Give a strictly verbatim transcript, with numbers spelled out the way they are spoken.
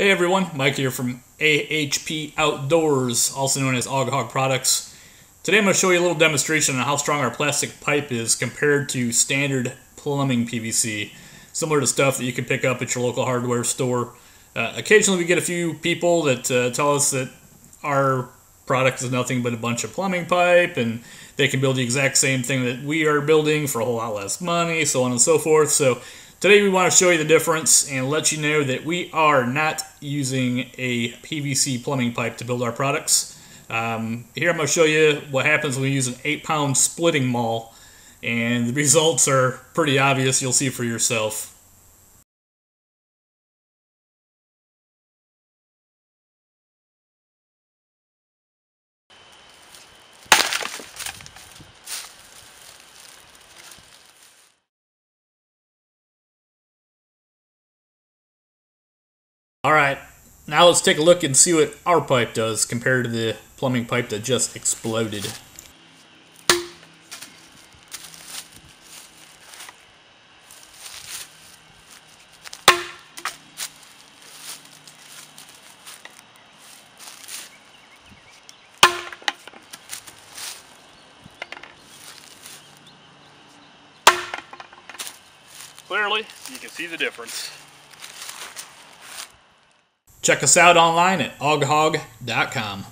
Hey everyone, Mike here from A H P Outdoors, also known as AugHog Products. Today I'm going to show you a little demonstration on how strong our plastic pipe is compared to standard plumbing P V C, similar to stuff that you can pick up at your local hardware store. Uh, occasionally we get a few people that uh, tell us that our product is nothing but a bunch of plumbing pipe and they can build the exact same thing that we are building for a whole lot less money, so on and so forth. So today we want to show you the difference and let you know that we are not using a P V C plumbing pipe to build our products. Um, here I'm going to show you what happens when we use an eight pound splitting maul, and the results are pretty obvious, you'll see for yourself. Alright, now let's take a look and see what our pipe does compared to the plumbing pipe that just exploded. Clearly, you can see the difference. Check us out online at aughog dot com.